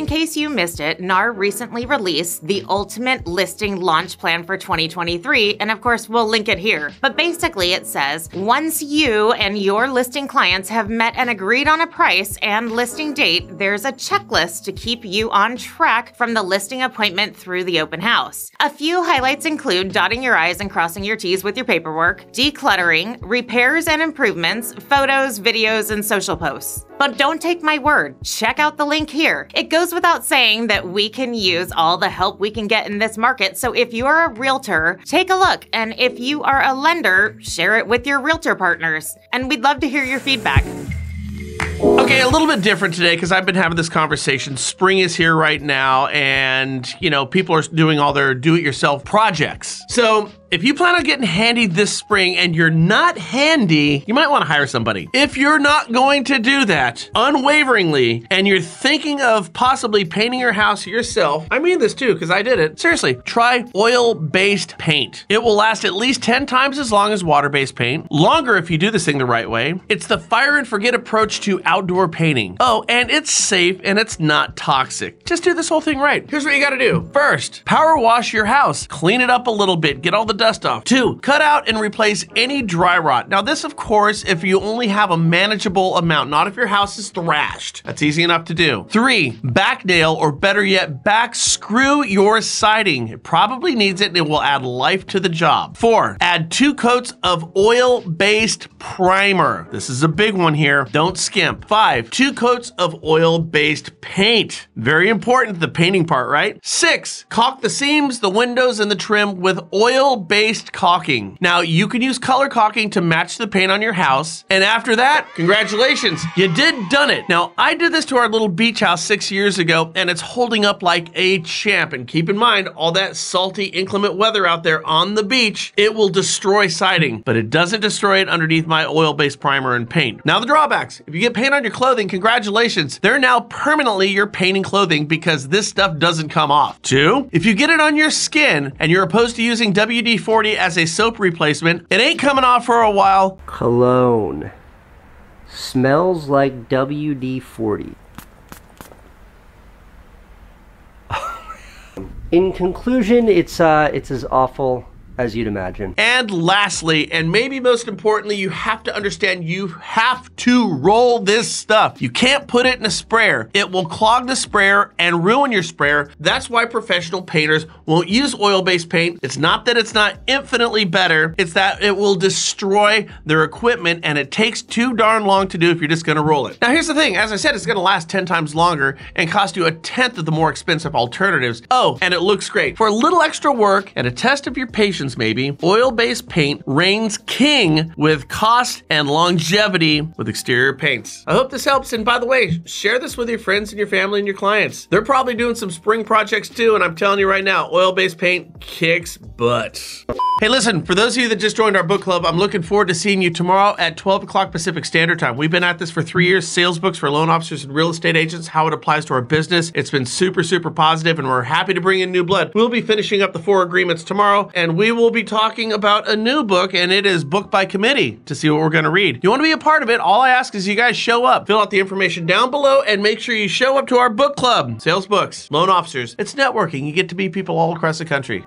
in case you missed it, NAR recently released the Ultimate Listing Launch Plan for 2023, and of course we'll link it here. But basically it says, once you and your listing clients have met and agreed on a price and listing date, there's a checklist to keep you on track from the listing appointment through the open house. A few highlights include dotting your I's and crossing your T's with your paperwork, decluttering, repairs and improvements, photos, videos, and social posts. But don't take my word, check out the link here. It goes without saying that we can use all the help we can get in this market, so if you're a realtor, take a look, and if you are a lender, share it with your realtor partners. And we'd love to hear your feedback. Okay, a little bit different today because I've been having this conversation. Spring is here right now, and you know, people are doing all their do-it-yourself projects. So if you plan on getting handy this spring and you're not handy, you might want to hire somebody. If you're not going to do that unwaveringly and you're thinking of possibly painting your house yourself, I mean this too because I did it, seriously, try oil-based paint. It will last at least 10 times as long as water-based paint, longer if you do this thing the right way. It's the fire and forget approach to outdoor painting. Oh, and it's safe and it's not toxic. Just do this whole thing right. Here's what you gotta do. First, power wash your house. Clean it up a little bit, get all the dust off. 2, cut out and replace any dry rot. Now this, of course, if you only have a manageable amount, not if your house is thrashed. That's easy enough to do. 3, back nail, or better yet, back screw your siding. It probably needs it and it will add life to the job. 4, add 2 coats of oil-based primer. This is a big one here. Don't skimp. 5, 2 coats of oil-based paint. Very important, the painting part, right? 6, caulk the seams, the windows, and the trim with oil-based caulking. Now you can use color caulking to match the paint on your house, and after that, congratulations, you done it. Now I did this to our little beach house 6 years ago, and it's holding up like a champ. And keep in mind, all that salty, inclement weather out there on the beach, it will destroy siding, but it doesn't destroy it underneath my oil-based primer and paint. Now the drawbacks: if you get paint on your clothing, congratulations, they're now permanently your painting clothing because this stuff doesn't come off. 2, if you get it on your skin and you're opposed to using WD-40 as a soap replacement, it ain't coming off for a while. Cologne smells like WD-40. In conclusion, it's as awful as you'd imagine. And lastly, and maybe most importantly, you have to understand you have to roll this stuff. You can't put it in a sprayer. It will clog the sprayer and ruin your sprayer. That's why professional painters won't use oil-based paint. It's not that it's not infinitely better, it's that it will destroy their equipment, and it takes too darn long to do if you're just gonna roll it. Now here's the thing, as I said, it's gonna last 10 times longer and cost you 1/10 of the more expensive alternatives. Oh, and it looks great. For a little extra work and a test of your patience, maybe, oil-based paint reigns king with cost and longevity with exterior paints. I hope this helps, and by the way, share this with your friends and your family and your clients. They're probably doing some spring projects too, and I'm telling you right now, oil-based paint kicks butt. Hey, listen, for those of you that just joined our book club, I'm looking forward to seeing you tomorrow at 12 o'clock Pacific Standard Time. We've been at this for 3 years, sales books for loan officers and real estate agents, how it applies to our business. It's been super, super positive, and we're happy to bring in new blood. We'll be finishing up the 4 agreements tomorrow, and we will be talking about a new book, and it is book by committee, to see what we're gonna read. You wanna be a part of it, all I ask is you guys show up, fill out the information down below, and make sure you show up to our book club. Sales books, loan officers, it's networking. You get to meet people all across the country.